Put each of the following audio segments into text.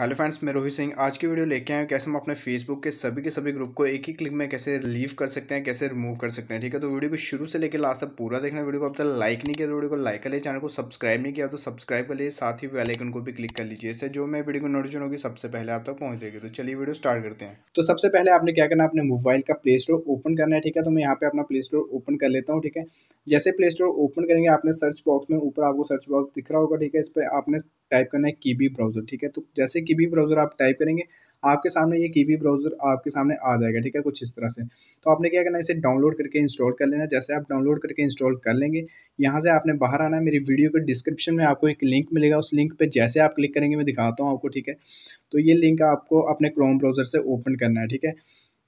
Hello friends, मैं रोहित सिंह। आज की वीडियो लेके आया हूँ कैसे हम अपने फेसबुक के सभी ग्रुप को एक ही क्लिक में कैसे रिलीव कर सकते हैं, कैसे रिमूव कर सकते हैं। ठीक है, तो वीडियो को शुरू से लेकर लास्ट तक पूरा देखना। वीडियो को अब तक लाइक नहीं किया तो वीडियो को लाइक कर लीजिए, चैनल को सब्सक्राइब नहीं किया तो सब्सक्राइब कर लीजिए, साथ ही बेल आइकन को भी क्लिक कर लीजिए। इससे जो मैं वीडियो को नोटिफिकेशन होगी सबसे पहले आप तक पहुँच जाएगी। तो चलिए वीडियो स्टार्ट करते हैं। तो सबसे पहले आपने क्या करना है, अपने मोबाइल का प्ले स्टोर ओपन करना है। ठीक है, तो मैं यहाँ पे अपना प्ले स्टोर ओपन कर लेता हूँ। ठीक है, जैसे प्ले स्टोर ओपन करेंगे आपने सर्च बॉक्स में ऊपर आपको सर्च बॉक्स दिख रहा होगा। ठीक है, इस पर आपने टाइप करना है कीवी ब्राउजर। ठीक है, तो जैसे कीवी ब्राउजर आप टाइप करेंगे आपके सामने ये कीवी ब्राउजर आपके सामने आ जाएगा। ठीक है, कुछ इस तरह से। तो आपने क्या करना है, इसे डाउनलोड करके इंस्टॉल कर लेना। जैसे आप डाउनलोड करके इंस्टॉल कर लेंगे, यहाँ से आपने बाहर आना है। मेरी वीडियो के डिस्क्रिप्शन में आपको एक लिंक मिलेगा, उस लिंक पे जैसे आप क्लिक करेंगे मैं दिखाता हूँ आपको। ठीक है, तो ये लिंक आपको अपने क्रोम ब्राउजर से ओपन करना है। ठीक है,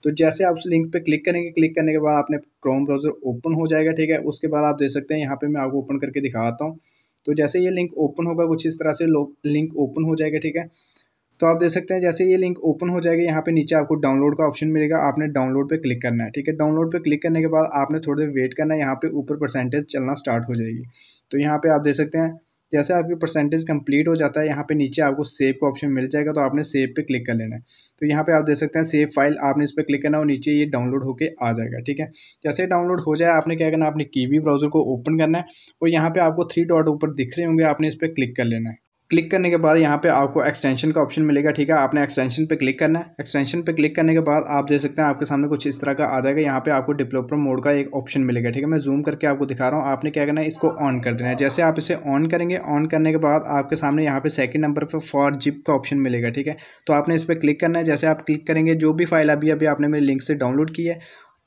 तो जैसे आप उस लिंक पे क्लिक करेंगे, क्लिक करने के बाद आपने क्रोम ब्राउजर ओपन हो जाएगा। ठीक है, उसके बाद आप देख सकते हैं यहाँ पर मैं आपको ओपन करके दिखाता हूँ। तो जैसे ये लिंक ओपन होगा कुछ इस तरह से लिंक ओपन हो जाएगा। ठीक है, तो आप देख सकते हैं जैसे ये लिंक ओपन हो जाएगा, यहाँ पे नीचे आपको डाउनलोड का ऑप्शन मिलेगा, आपने डाउनलोड पे क्लिक करना है। ठीक है, डाउनलोड पे क्लिक करने के बाद आपने थोड़ी देर वेट करना है, यहाँ पे ऊपर परसेंटेज चलना स्टार्ट हो जाएगी। तो यहाँ पे आप देख सकते हैं जैसे आपकी परसेंटेज कंप्लीट हो जाता है, यहाँ पे नीचे आपको सेव का ऑप्शन मिल जाएगा, तो आपने सेव पे क्लिक कर लेना है। तो यहाँ पे आप देख सकते हैं सेव फाइल, आपने इस पर क्लिक करना और नीचे ये डाउनलोड होके आ जाएगा। ठीक है, जैसे डाउनलोड हो जाए आपने क्या करना है, आपने कीवी ब्राउजर को ओपन करना है और यहाँ पे आपको 3 डॉट ऊपर दिख रहे होंगे, आपने इस पर क्लिक कर लेना है। क्लिक करने के बाद यहाँ पे आपको एक्सटेंशन का ऑप्शन मिलेगा। ठीक है, आपने एक्सटेंशन पे क्लिक करना है। एक्सटेंशन पे क्लिक करने के बाद आप देख सकते हैं आपके सामने कुछ इस तरह का आ जाएगा, यहाँ पे आपको डेवलपर मोड का एक ऑप्शन मिलेगा। ठीक है, मैं जूम करके आपको दिखा रहा हूँ। आपने क्या करना है, इसको ऑन कर देना है। जैसे आप इसे ऑन करेंगे, ऑन करने के बाद आपके सामने यहाँ पे 2nd नंबर पर फॉर जिप का ऑप्शन मिलेगा। ठीक है, तो आपने इस पर क्लिक करना है। जैसे आप क्लिक करेंगे, जो भी फाइल अभी आपने मेरे लिंक से डाउनलोड की है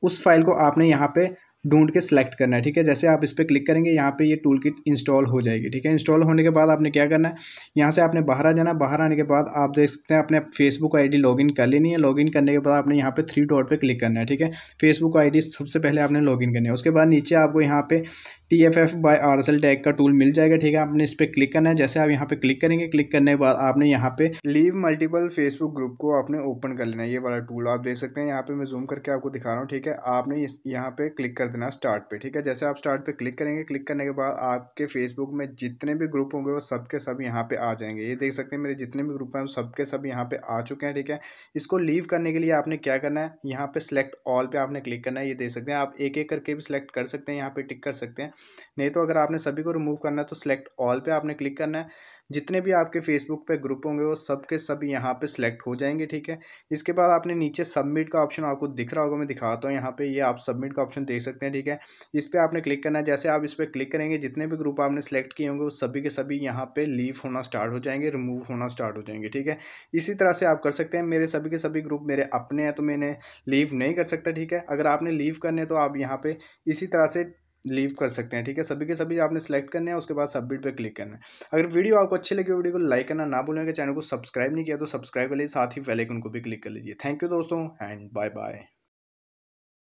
उस फाइल को आपने यहाँ पे ढूंढ के सिलेक्ट करना है। ठीक है, जैसे आप इस पर क्लिक करेंगे यहाँ पे ये टूल किट इंस्टॉल हो जाएगी। ठीक है, इंस्टॉल होने के बाद आपने क्या करना है, यहाँ से आपने बाहर आ जाना। बाहर आने के बाद आप देख सकते हैं अपने फेसबुक आईडी लॉगिन कर लेनी है। लॉगिन करने के बाद आपने यहाँ पे 3 डॉट पे क्लिक करना है। ठीक है, फेसबुक आईडी सबसे पहले आपने लॉगिन करनी है। उसके बाद नीचे आपको यहाँ पे TFF by RL टैग का टूल मिल जाएगा। ठीक है, आपने इस पर क्लिक करना है। जैसे आप यहाँ पे क्लिक करेंगे, क्लिक करने के बाद आपने यहाँ पे लीव मल्टीपल फेसबुक ग्रुप को आपने ओपन कर लेना है। ये वाला टूल आप देख सकते हैं, यहाँ पे मैं जूम करके आपको दिखा रहा हूँ। ठीक है, आपने यहाँ पे क्लिक कर देना स्टार्ट पे। ठीक है, जैसे आप स्टार्ट पे क्लिक करेंगे, क्लिक करने के बाद आपके फेसबुक में जितने भी ग्रुप होंगे वो सबके सब यहाँ पे आ जाएंगे। ये देख सकते हैं मेरे जितने भी ग्रुप हैं वो सबके सब यहाँ पे आ चुके हैं। ठीक है, इसको लीव करने के लिए आपने क्या करना है, यहाँ पे सिलेक्ट ऑल पे आपने क्लिक करना है। ये देख सकते हैं आप एक एक करके भी सिलेक्ट कर सकते हैं, यहाँ पे टिक कर सकते हैं। नहीं तो अगर आपने सभी को रिमूव करना है तो सिलेक्ट ऑल पे आपने क्लिक करना है। जितने भी आपके फेसबुक पे ग्रुप होंगे वो सब के सब यहाँ पे सिलेक्ट हो जाएंगे। ठीक है, इसके बाद आपने नीचे सबमिट का ऑप्शन आपको दिख रहा होगा, मैं दिखाता हूँ यहाँ पे। ये आप सबमिट का ऑप्शन देख सकते हैं। ठीक है, इस पर आपने क्लिक करना है। जैसे आप इस पर क्लिक करेंगे, जितने भी ग्रुप आपने सेलेक्ट किए होंगे वो सभी के सभी यहाँ पे लीव होना स्टार्ट हो जाएंगे, रिमूव होना स्टार्ट हो जाएंगे। ठीक है, इसी तरह से आप कर सकते हैं। मेरे सभी के सभी ग्रुप मेरे अपने हैं तो मैंने लीव नहीं कर सकता। ठीक है, अगर आपने लीव करने तो आप यहाँ पे इसी तरह से लीव कर सकते हैं। ठीक है, सभी के सभी आपने सेलेक्ट करने हैं, उसके बाद सबमिट पे क्लिक करना है। अगर वीडियो आपको अच्छी लगी वीडियो को लाइक करना ना भूलेंगे, चैनल को सब्सक्राइब नहीं किया तो सब्सक्राइब कर लीजिए, साथ ही बेल आइकन को भी क्लिक कर लीजिए। थैंक यू दोस्तों एंड बाय बाय।